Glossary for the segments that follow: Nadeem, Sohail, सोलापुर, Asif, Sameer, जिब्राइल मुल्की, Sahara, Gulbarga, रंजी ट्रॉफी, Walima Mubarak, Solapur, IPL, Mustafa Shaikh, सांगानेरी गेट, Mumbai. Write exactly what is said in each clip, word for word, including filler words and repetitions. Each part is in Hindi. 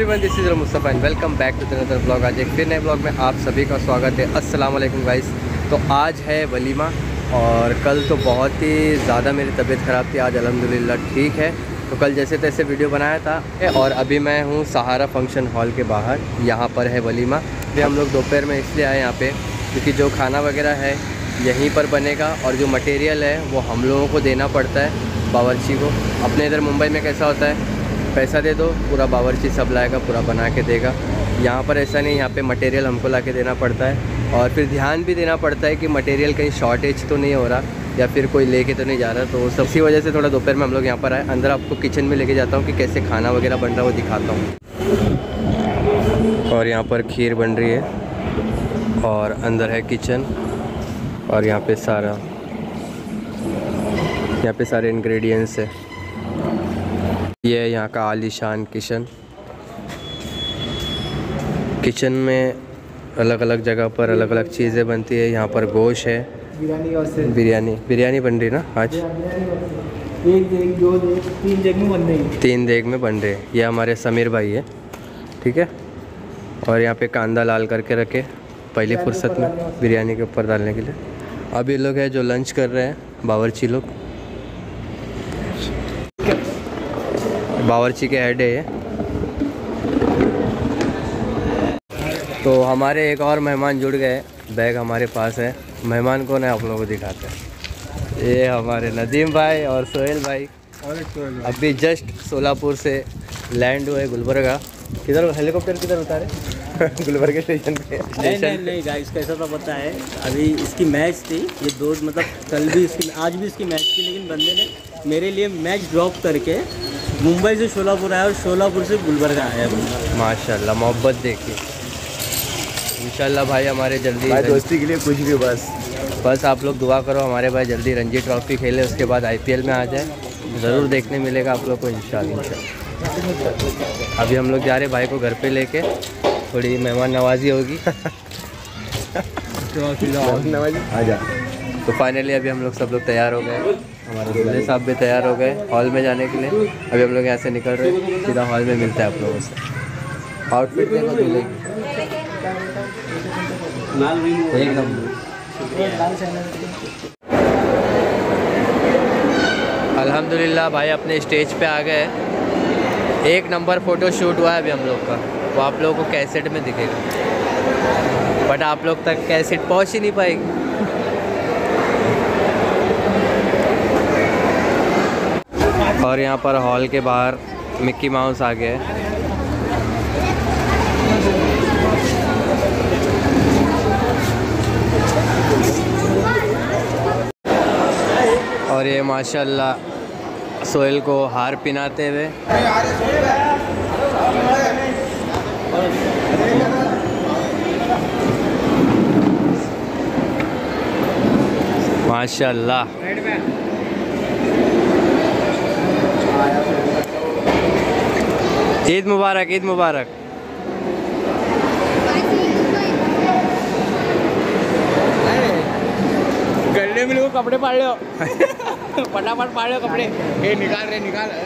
Everyone, this is Mustafa and welcome back to the another blog. आज एक फिर नए ब्लॉग में आप सभी का स्वागत है। अस्सलाम वालेकुम गाइस। तो आज है वलीमा और कल तो बहुत ही ज़्यादा मेरी तबीयत ख़राब थी, आज अल्हम्दुलिल्लाह ठीक है। तो कल जैसे तैसे वीडियो बनाया था और अभी मैं हूँ सहारा फंक्शन हॉल के बाहर, यहाँ पर है वलीमा। फिर हम लोग दोपहर में इसलिए आए यहाँ पर क्योंकि जो खाना वगैरह है यहीं पर बनेगा और जो मटेरियल है वो हम लोगों को देना पड़ता है बावर्ची को। अपने इधर मुंबई में कैसा होता है, पैसा दे दो, पूरा बावर्ची सब लाएगा, पूरा बना के देगा। यहाँ पर ऐसा नहीं, यहाँ पे मटेरियल हमको ला के देना पड़ता है और फिर ध्यान भी देना पड़ता है कि मटेरियल कहीं शॉर्टेज तो नहीं हो रहा या फिर कोई लेके तो नहीं जा रहा। तो सब इसी वजह से थोड़ा दोपहर में हम लोग यहाँ पर आए। अंदर आपको किचन में लेके जाता हूँ कि कैसे खाना वगैरह बन रहा है वो दिखाता हूँ। और यहाँ पर खीर बन रही है और अंदर है किचन और यहाँ पर सारा यहाँ पर सारे इन्ग्रीडियंट्स है। ये है यहाँ का आलीशान किचन। किचन में अलग अलग जगह पर अलग अलग चीज़ें बनती है। यहाँ पर गोश है, बिरयानी बिरयानी बन रही ना आज, एक देख दो देख तीन देख में बन रही है, तीन देख में बन रही है। ये हमारे समीर भाई है, ठीक है। और यहाँ पे कांदा लाल करके रखे पहली फुर्सत में बिरयानी के ऊपर डालने के लिए। अब ये लोग है जो लंच कर रहे हैं, बावर्ची लोग, बावर्ची के हेड है। तो हमारे एक और मेहमान जुड़ गए, बैग हमारे पास है। मेहमान कौन है आप लोगों को दिखाते हैं। ये हमारे नदीम भाई और सोहेल भाई, अभी जस्ट सोलापुर से लैंड हुए गुलबर्गा। किधर हेलीकॉप्टर किधर उतारे गुलबर्गा स्टेशन पे? नहीं नहीं, नहीं गाइस, कैसा तो पता है, अभी इसकी मैच थी, ये दो मतलब कल भी इसकी आज भी इसकी मैच थी, लेकिन बंदे ने मेरे लिए मैच ड्रॉप करके मुंबई से शोलापुर आया और शोलापुर से गुलबर्गा आया। माशाल्लाह, मोहब्बत देखिए। इंशाल्लाह भाई हमारे जल्दी भाई दोस्ती के लिए कुछ भी, बस बस आप लोग दुआ करो हमारे भाई जल्दी रंजी ट्रॉफी खेले, उसके बाद आईपीएल में आ जाए। ज़रूर देखने मिलेगा आप लोग को इंशाल्लाह। अभी हम लोग जा रहे भाई को घर पे लेके, थोड़ी मेहमान नवाजी होगी नवाजी आ जा। तो फाइनली अभी हम लोग सब लोग तैयार हो गए, हमारे दूल्हे साहब भी तैयार हो गए हॉल में जाने के लिए। अभी हम लोग यहाँ से निकल रहे हैं, सीधा हॉल में मिलते हैं आप लोगों से। आउटफिट देखो दूल्हे की, एकदम अल्हम्दुलिल्लाह भाई अपने स्टेज पे आ गए। एक नंबर फ़ोटो शूट हुआ है अभी हम लोग का, वो आप लोगों को कैसेट में दिखेगा, बट आप लोग तक कैसेट पहुँच ही नहीं पाएगी। और यहाँ पर हॉल के बाहर मिक्की माउस आ गया है। और ये माशाल्लाह सोहेल को हार पहनाते हुए। माशाल्लाह ईद मुबारक, ईद मुबारक। गले में लोग कपड़े पाड़ लो फटाफट पाड़ लो कपड़े, ये निकाल रहे निकाल रहे।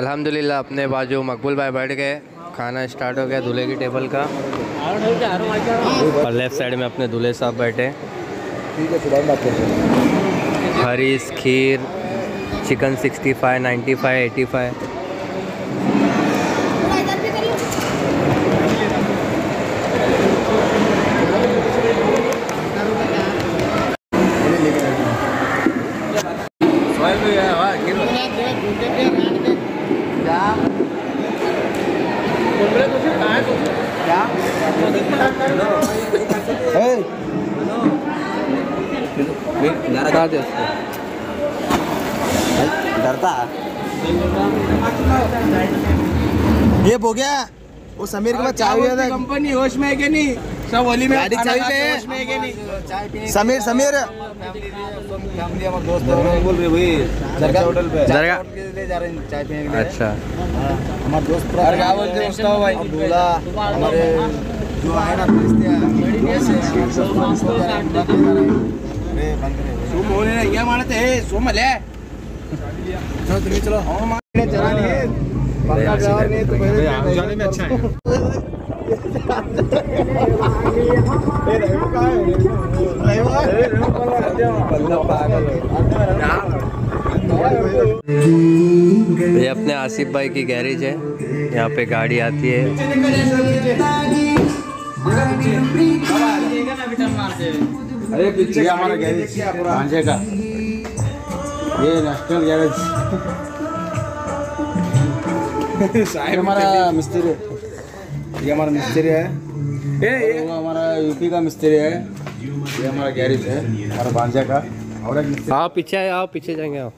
अल्हम्दुलिल्लाह अपने बाजू मकबूल भाई बैठ गए, खाना स्टार्ट हो गया दूल्हे की टेबल का। और लेफ्ट साइड में अपने दूल्हे साहब बैठे, हरीस, खीर, chicken sixty five, ninety five, eighty five. Sohail भैया डरता दे डरता ये हो गया वो समीर के पास चाय था कंपनी होश में है कि नहीं सब होली में गाड़ी चल रही है होश में है कि नहीं समीर समीर फैमिली हमारे दोस्त बोल रहे भाई जरगा होटल पे जरगा के लिए जा रहे हैं चाय पीने के लिए। अच्छा हमारे दोस्त और क्या बोलते हैं उसका भाई अब्दुल्ला हमारे जो है ना सोम होने ना ये मानते है सोम ले चलो तुम्हें चलो हम मानने चला नहीं है जाने में अच्छा है। ये अपने आसिफ भाई की गैरेज है, यहाँ पे गाड़ी आती है। अरे पीछे हमारा गैरेज रांझे का ये नेशनल गैरेज हमारा मिस्त्री ये हमारा मिस्त्री है ये ये हमारा यूपी का मिस्त्री है। ये हमारा गैरेज है हमारा भांजा का। और आओ पीछे आओ पीछे जाएंगे आओ।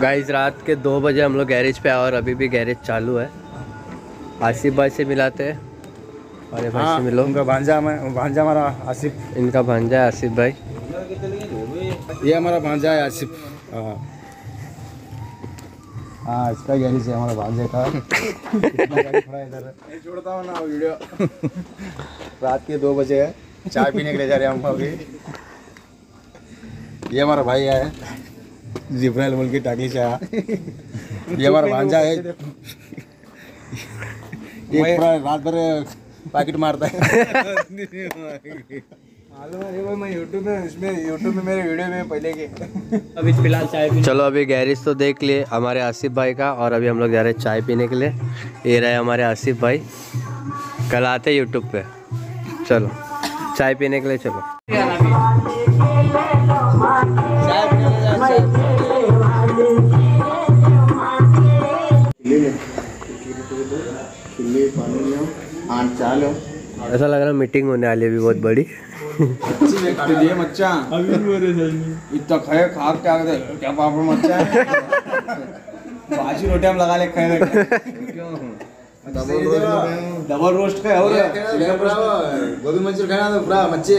गाइस रात के दो बजे हम लोग गैरेज पे आए और अभी भी गैरेज चालू है। आसिफ भाई से मिलाते हैं और भाई से मिलो। उनका भांजा में भांजा हमारा आसिफ इनका भांजा है आसिफ भाई। ये हमारा भांजा है आसिफ। हाँ इसका गैरेज है हमारा भांजे का। इधर छोड़ता हूँ ना वीडियो। रात के दो बजे है चाय पीने के लिए जा रहे हैं हम अभी। ये हमारा भाई है जिब्राइल मुल्की टाकली चाय। ये हमारा भांजा है ये पूरा रात भर पैकेट मारता है। मैं यूट्यूब में इसमें यूट्यूब में मेरे वीडियो में पहले के अभी फिलहाल चाय पी। चलो अभी गैरेज तो देख लिए हमारे आसिफ भाई का और अभी हम लोग जा रहे हैं चाय पीने के लिए। ये रहे हमारे आसिफ भाई, कल आते हैं यूट्यूब पे। चलो चाय पीने के लिए चलो चाय पीने के लिए। ऐसा लग रहा है मीटिंग होने वाली है अभी बहुत बड़ी। इतना खाए खा क्या क्या पापड़ मचा है बाजी रोटी हम लगा ले खाए डबल रोस्ट का और गोभी मंचूर खाना तो पूरा मच्छे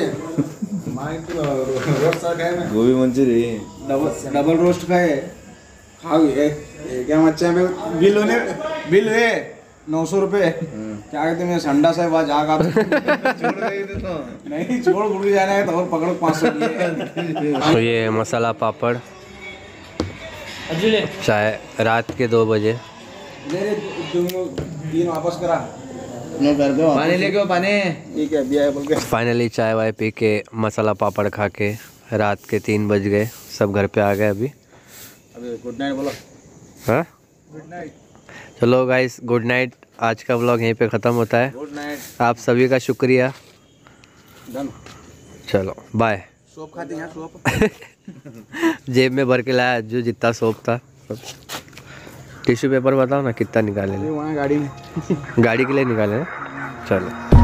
गोभी मंचूर डबल रोस्ट का है खाओ क्या मच्छा है। बिल होने बिल है नौ सौ रुपये। क्या कहते हैं संडा साहब आज आग आप नहीं छोड़ गुड़ी जाना है तो और पकड़ो पाँच सौ। तो ये मसाला पापड़ चाय रात के दो बजे। तीन वापस करा पानी लेके वो पानी ठीक है दिया है बोल के। फाइनली चाय वाय पी के मसाला पापड़ खा के रात के तीन बज गए। सब घर पे आ गए अभी। अभी गुड नाइट बोलो। हाँ गुड नाइट। चलो गाइस गुड नाइट। आज का व्लॉग यहीं पे ख़त्म होता है। Good night. आप सभी का शुक्रिया। डन। चलो बाय। सोप खाते हैं सोप। जेब में भर के लाया जो जितना सोप था। टिश्यू पेपर बताओ ना कितना निकाले। गाड़ी में गाड़ी के लिए निकाले। चलो।